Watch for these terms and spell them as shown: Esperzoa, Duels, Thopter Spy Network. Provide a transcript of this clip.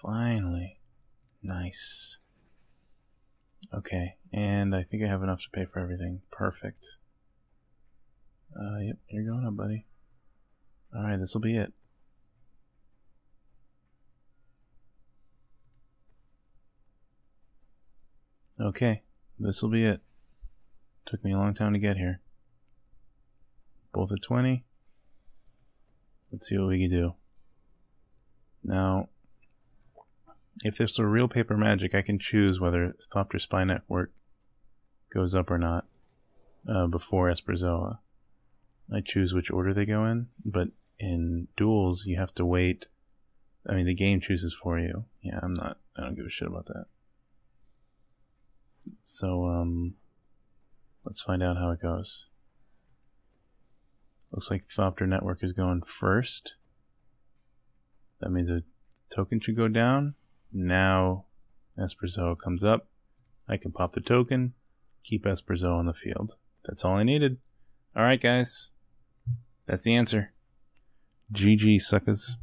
Finally. Nice. Okay, and I think I have enough to pay for everything. Perfect. Yep, you're going up, buddy. Alright, this'll be it. Okay, this'll be it. Took me a long time to get here. Both at 20. Let's see what we can do. Now, if this were real paper magic, I can choose whether Thopter Spy Network goes up or not before Esperzoa. I choose which order they go in, but in duels, you have to wait. I mean, the game chooses for you. Yeah, I don't give a shit about that. So, let's find out how it goes. Looks like Thopter Network is going first. That means a token should go down. Now Esperzoa comes up. I can pop the token, keep Esperzoa on the field. That's all I needed. Alright guys, that's the answer. GG suckers.